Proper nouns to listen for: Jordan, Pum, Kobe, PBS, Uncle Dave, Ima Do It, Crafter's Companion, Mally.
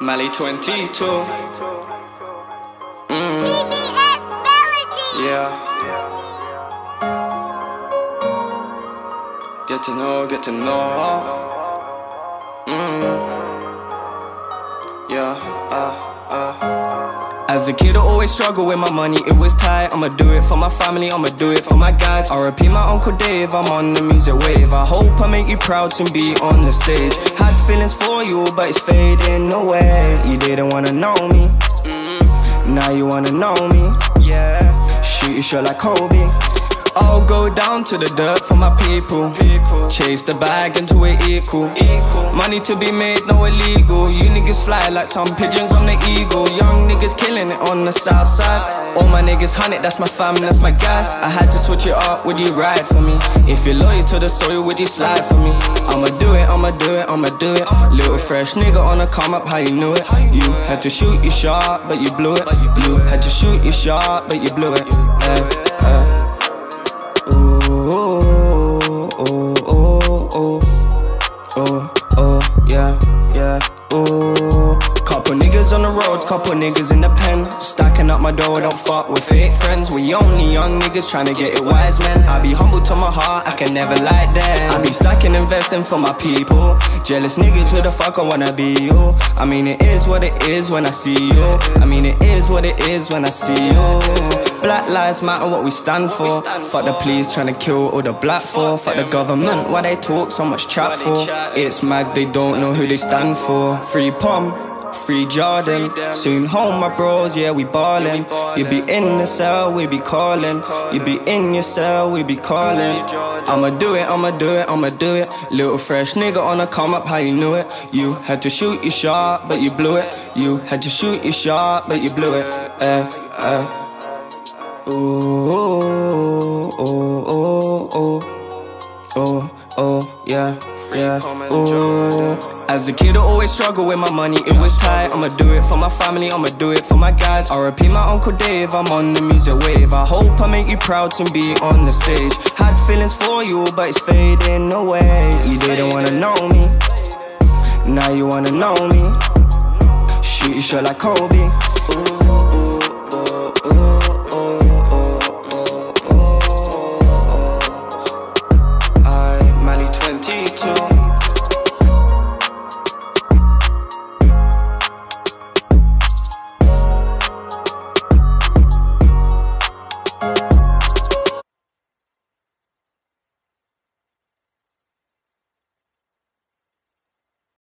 Mally 22. PBS Melody. Yeah. Get to know. Yeah. As a kid, I always struggled with my money, it was tight. I'ma do it for my family, I'ma do it for my guys. R.I.P. my Uncle Dave, I'm on the music wave. I hope I make you proud to be on the stage. Had feelings for you, but it's fading away. You didn't wanna know me, now you wanna know me. Yeah, shoot your shot like Kobe. I'll go down to the dirt for my people. Chase the bag until it equal. Money to be made, no illegal. You niggas fly like some pigeons on the eagle. Young niggas killing it on the south side. All my niggas hunted, that's my family, that's my guys. I had to switch it up, would you ride for me? If you're loyal to the soil, would you slide for me? I'ma do it. Little fresh nigga on a come up, how you knew it? You had to shoot your shot, but you blew it. You had to shoot your shot, but you blew it. Oh, couple niggas on the roads, couple niggas in the pen. Stacking up my dough, don't fuck with fake friends. We only young niggas trying to get it, wise man. I be humble to my heart, I can never lie down. I be stacking, investing for my people. Jealous niggas, who the fuck I wanna be you? I mean it is what it is when I see you. Black lives matter, what we stand for. Fuck the police trying to kill all the black for. Fuck the government, why they talk so much chat for? It's mad they don't know who they stand for. Free Pum, free Jordan. Soon home my bros, yeah we ballin'. You be in the cell, we be callin'. You be in your cell, we be callin'. I'ma do it. Little fresh nigga on a come up, how you knew it? You had to shoot your shot, but you blew it. You had to shoot your shot, but you blew it. As a kid, I always struggled with my money, it was tight. I'ma do it for my family, I'ma do it for my guys. R.I.P. my Uncle Dave, I'm on the music wave. I hope I make you proud to be on the stage. Had feelings for you, but it's fading away. You didn't wanna know me, now you wanna know me. Shoot your shot like Kobe.